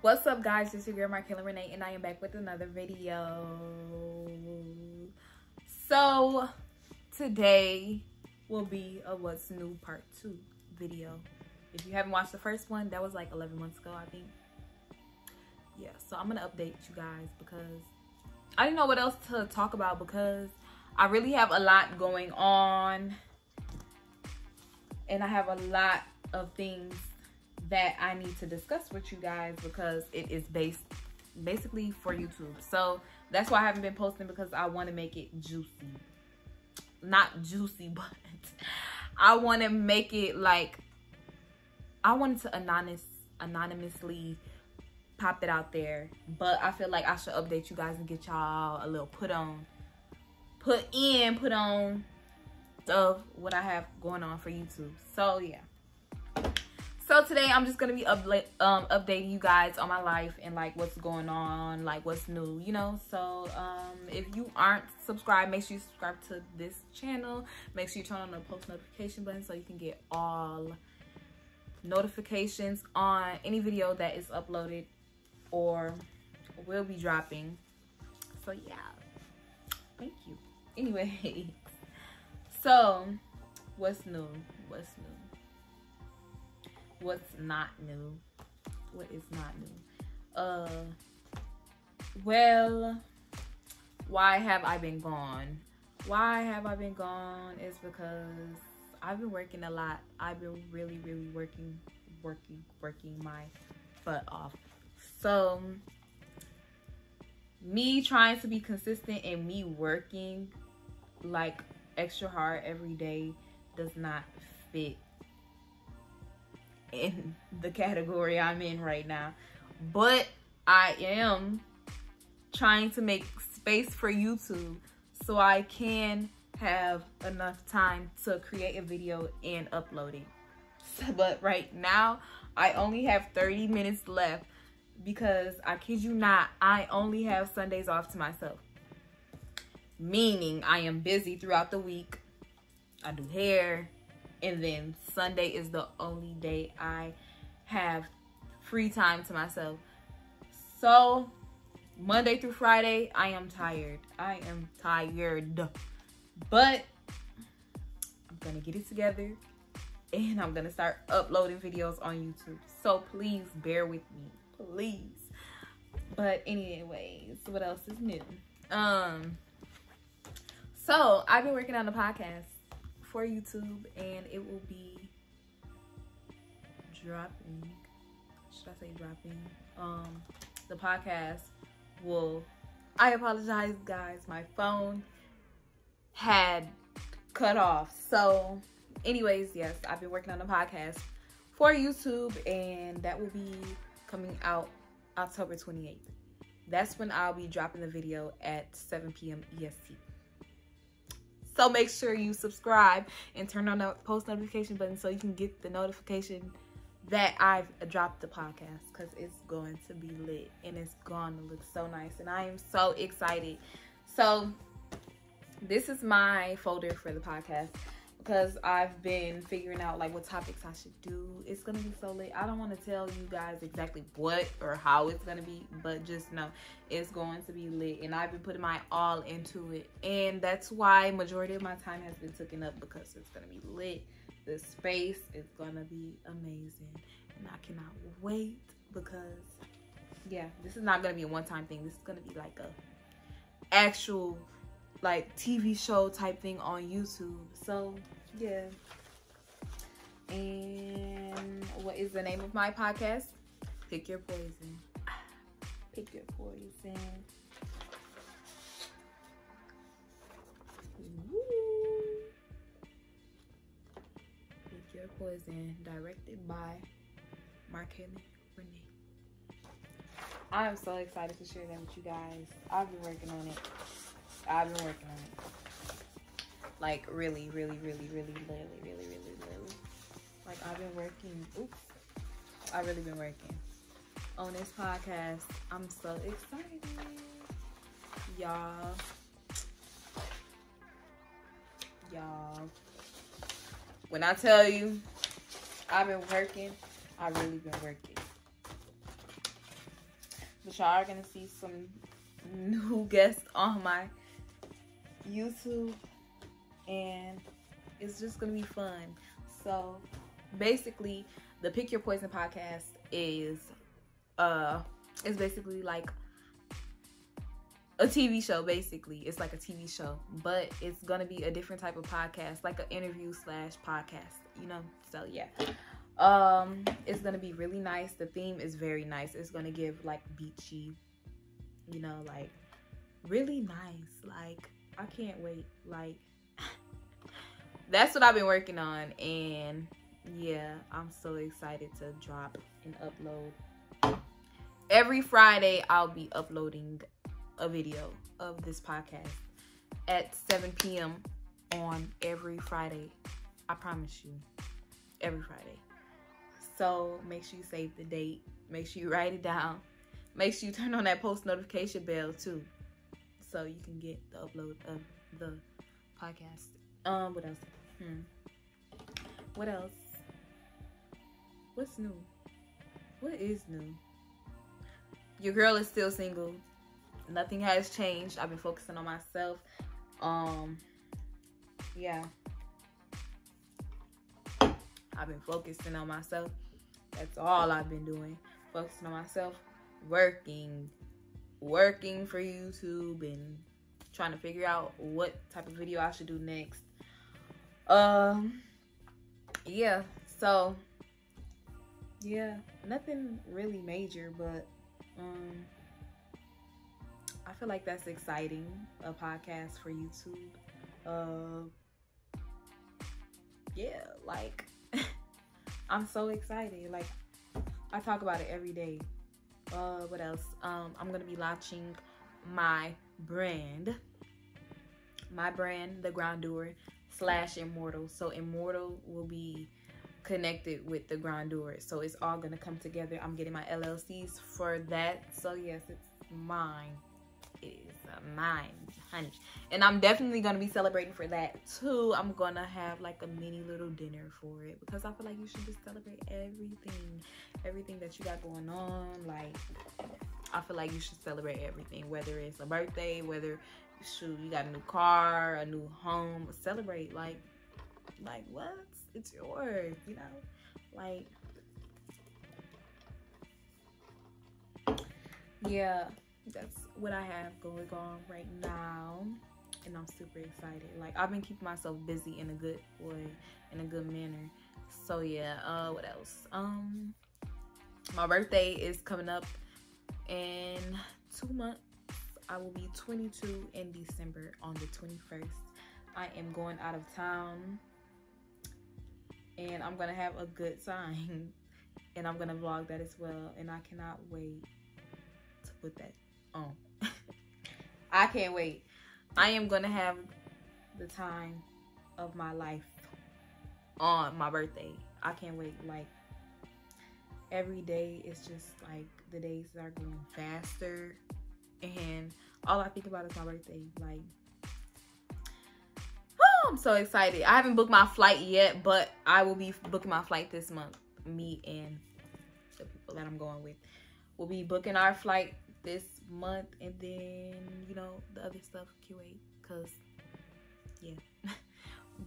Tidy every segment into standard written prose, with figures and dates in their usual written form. What's up, guys? This is your girl Mar'Kayln Renee, and I am back with another video. So today will be a what's new part 2 video. If you haven't watched the first one, that was like 11 months ago, I think. Yeah, so I'm gonna update you guys because I didn't know what else to talk about because I really have a lot going on and I have a lot of things that I need to discuss with you guys because it is basically for YouTube. So that's why I haven't been posting, because I want to make it juicy. Not juicy, but I want to make it like I wanted to anonymously pop it out there, but I feel like I should update you guys and get y'all a little put on of what I have going on for YouTube. So yeah. So today I'm just gonna be updating you guys on my life and like what's going on, like what's new, you know. So if you aren't subscribed, make sure you subscribe to this channel. Make sure you turn on the post notification button so you can get all notifications on any video that is uploaded or will be dropping. So yeah, thank you. Anyway, so what's new? What's new? What's not new? What is not new? Well, why have I been gone? Why have I been gone is because I've been working a lot. I've been really working my butt off. So me trying to be consistent and me working like extra hard every day does not fit in the category I'm in right now, but I am trying to make space for YouTube so I can have enough time to create a video and upload it. But right now I only have 30 minutes left because I kid you not, I only have Sundays off to myself, meaning I am busy throughout the week. I do hair, and then Sunday is the only day I have free time to myself. So Monday through Friday, I am tired. I am tired. But I'm going to get it together and I'm going to start uploading videos on YouTube. So please bear with me. Please. But anyways, what else is new? So I've been working on the podcast for YouTube, and it will be dropping, should I say dropping, the podcast will, I apologize guys, my phone had cut off. So anyways, yes, I've been working on the podcast for YouTube, and that will be coming out October 28th. That's when I'll be dropping the video at 7 p.m. EST. So make sure you subscribe and turn on the post notification button so you can get the notification that I've dropped the podcast, because it's going to be lit and it's going to look so nice and I am so excited. So this is my folder for the podcast because I've been figuring out like what topics I should do. It's going to be so lit. I don't want to tell you guys exactly what or how it's going to be, but just know it's going to be lit and I've been putting my all into it, and that's why majority of my time has been taken up, because it's going to be lit. The space is going to be amazing and I cannot wait, because yeah, this is not going to be a one-time thing. This is going to be like a actual like TV show type thing on YouTube. So yeah. And what is the name of my podcast? Pick Your Poison. Pick Your Poison. Woo. Pick Your Poison, directed by Mar'Kayln Renee. I am so excited to share that with you guys. I've been working on it. Like really. Like I've been working, I've really been working on this podcast. I'm so excited, y'all. When I tell you I've been working, I've really been working. that y'all are gonna see some new guests on my YouTube, and it's just gonna be fun. So basically, the Pick Your Poison podcast is it's basically like a TV show. Basically, it's like a TV show, but it's gonna be a different type of podcast, like an interview slash podcast, you know. So yeah, it's gonna be really nice. The theme is very nice. It's gonna give like beachy, you know, like really nice. Like, I can't wait. Like, that's what I've been working on, and yeah, I'm so excited to drop and upload. Every Friday I'll be uploading a video of this podcast at 7 p.m. on every Friday. I promise you, every Friday. So make sure you save the date, make sure you write it down, make sure you turn on that post notification bell too, so you can get the upload of the podcast. What else? What else? What's new? What is new? Your girl is still single. Nothing has changed. I've been focusing on myself. Yeah, I've been focusing on myself. That's all I've been doing. Focusing on myself, working for YouTube, and trying to figure out what type of video I should do next. Yeah, so yeah, nothing really major, but I feel like that's exciting, a podcast for YouTube. Yeah, like I'm so excited. Like, I talk about it every day. What else? I'm gonna be launching my brand, the Grandeur / Immortal. So Immortal will be connected with the Grandeur, so it's all gonna come together. I'm getting my LLCs for that, so yes, it's mine. It is mine, honey. And I'm definitely gonna be celebrating for that too. I'm gonna have like a mini little dinner for it, because I feel like you should just celebrate everything that you got going on. Like, I feel like you should celebrate everything, whether it's a birthday, whether you got a new car, a new home. Celebrate like what? It's yours, you know? Like, yeah, that's what I have going on right now, and I'm super excited. Like, I've been keeping myself busy in a good way, in a good manner. So yeah, what else? My birthday is coming up in 2 months. I will be 22 in December. On the 21st, I am going out of town, and I'm gonna have a good time, and I'm gonna vlog that as well, and I cannot wait to put that on. I can't wait. I am gonna have the time of my life on my birthday. I can't wait. Like, every day it's just like the days are going faster, and all I think about is my birthday. Like, oh, I'm so excited. I haven't booked my flight yet, but I will be booking my flight this month. Me and the people that I'm going with will be booking our flight this month, and then, you know, the other stuff, QA, because yeah.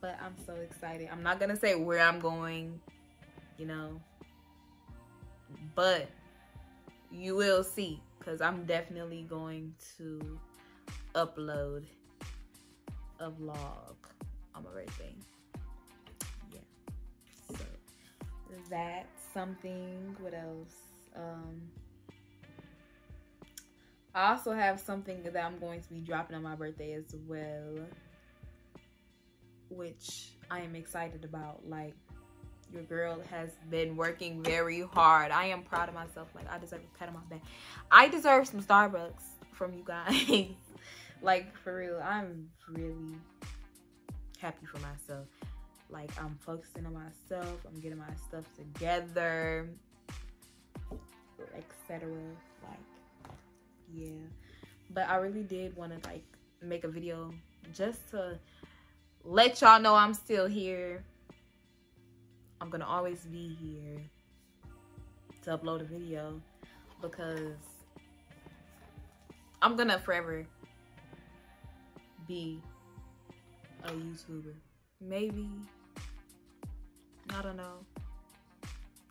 But I'm so excited. I'm not gonna say where I'm going, you know, but you will see, because I'm definitely going to upload a vlog on my birthday. Yeah, so that's something. What else? I also have something that I'm going to be dropping on my birthday as well, which I am excited about. Like, your girl has been working very hard. I am proud of myself. Like, I deserve a pat on my back. I deserve some Starbucks from you guys. Like, for real, I'm really happy for myself. Like, I'm focusing on myself. I'm getting my stuff together, etc. Like, yeah. But I really did want to, like, make a video just to let y'all know I'm still here. I'm gonna always be here to upload a video, because I'm gonna forever be a YouTuber. Maybe, I don't know.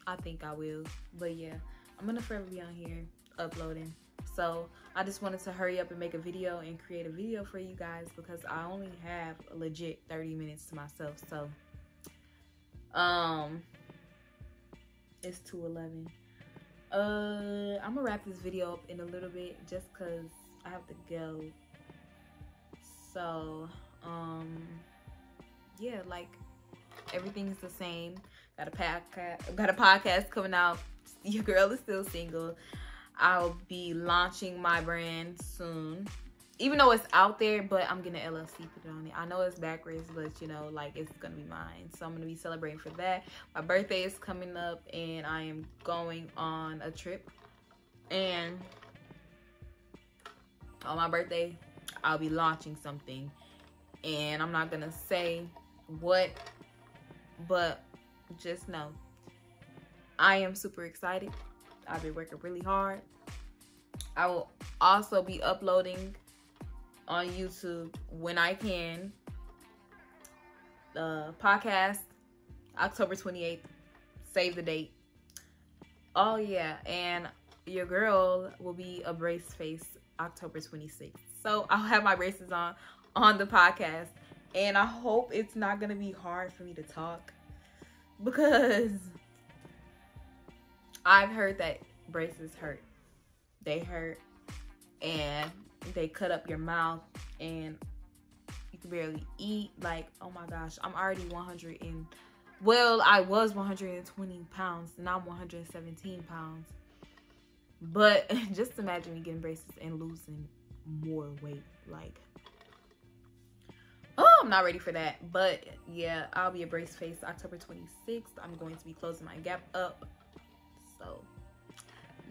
I think I will, but yeah, I'm gonna forever be on here uploading. So I just wanted to hurry up and make a video and create a video for you guys because I only have a legit 30 minutes to myself. So it's 2:11. I'm gonna wrap this video up in a little bit just because I have to go. So yeah, like everything's the same. Got a podcast coming out. Your girl is still single. I'll be launching my brand soon, even though it's out there, but I'm getting an LLC put on it. I know it's backwards, but you know, like, it's gonna be mine, so I'm gonna be celebrating for that. My birthday is coming up and I am going on a trip, and on my birthday I'll be launching something, and I'm not gonna say what, but just know I am super excited. I've been working really hard. I will also be uploading on YouTube when I can. Podcast October 28th. Save the date. Oh yeah, and your girl will be a brace face October 26th. So I'll have my braces on the podcast, and I hope it's not gonna be hard for me to talk because I've heard that braces hurt. They hurt and they cut up your mouth and you can barely eat. Like, oh my gosh, I'm already I was 120 pounds and I'm 117 pounds. But just imagine me getting braces and losing more weight. Like, oh, I'm not ready for that. But yeah, I'll be a brace face October 26th. I'm going to be closing my gap up. So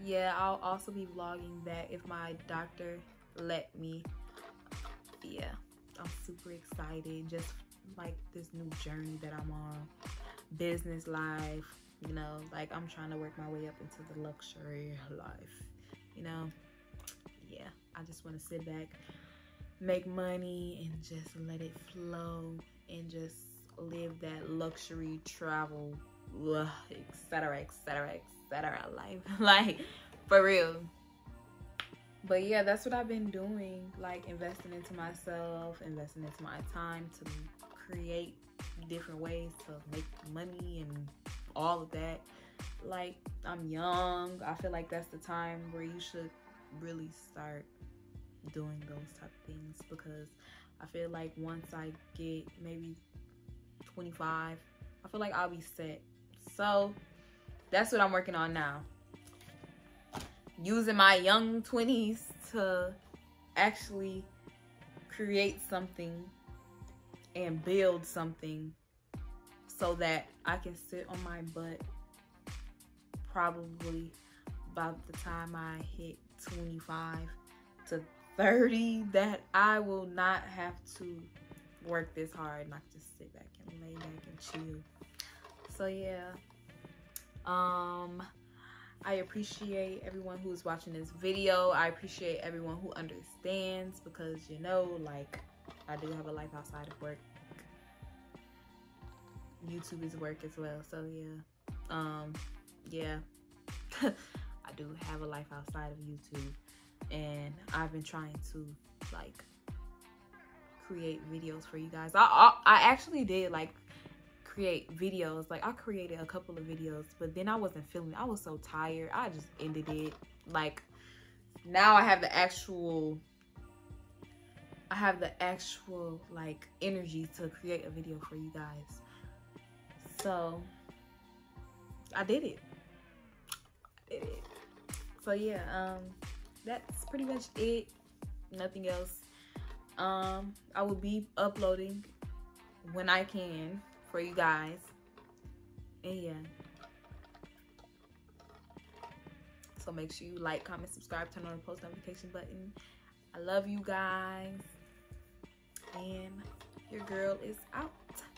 yeah, I'll also be vlogging that if my doctor let me. Yeah, I'm super excited. Just like this new journey that I'm on, business life, you know, like I'm trying to work my way up into the luxury life, you know. Yeah, I just want to sit back, make money, and just let it flow and just live that luxury travel, etc., etc., etc. life. Like, for real. But yeah, that's what I've been doing, like investing into myself, investing into my time to create different ways to make money and all of that. Like, I'm young. I feel like that's the time where you should really start doing those type of things, because I feel like once I get maybe 25, I feel like I'll be set. So that's what I'm working on now. Using my young 20s to actually create something and build something so that I can sit on my butt probably about the time I hit 25 to 30, that I will not have to work this hard and I can just sit back and lay back and chill. So yeah, I appreciate everyone who's watching this video. I appreciate everyone who understands, because you know, like, I do have a life outside of work. YouTube is work as well. So yeah, yeah, I do have a life outside of YouTube, and I've been trying to like create videos for you guys. I actually did like create videos. Like, I created a couple of videos, but then I wasn't feeling it. I was so tired, I just ended it. Like, now I have the actual like energy to create a video for you guys. So I did it. So yeah, that's pretty much it. Nothing else. I will be uploading when I can for you guys. And yeah, so make sure you like, comment, subscribe, turn on the post notification button. I love you guys, and your girl is out.